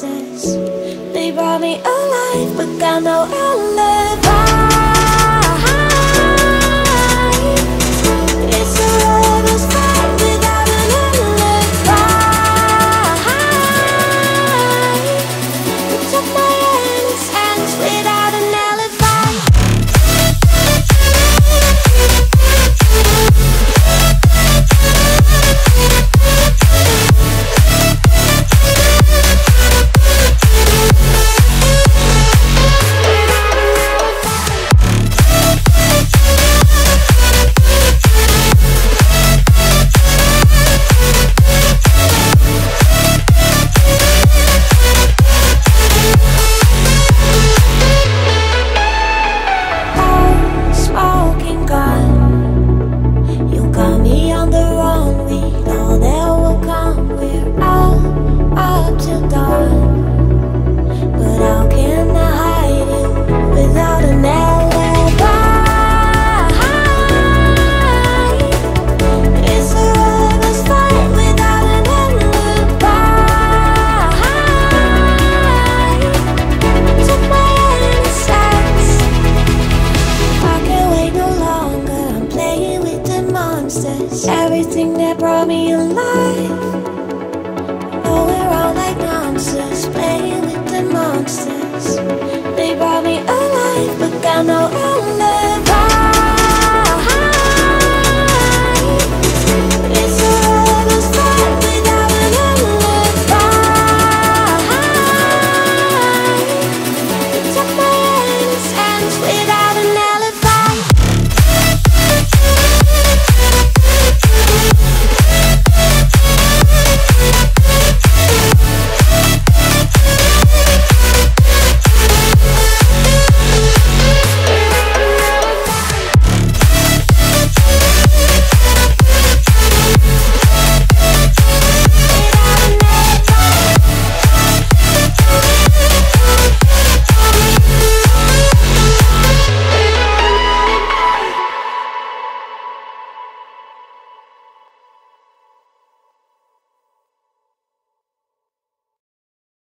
promises. They brought me alive, but God know I'll live on. It's my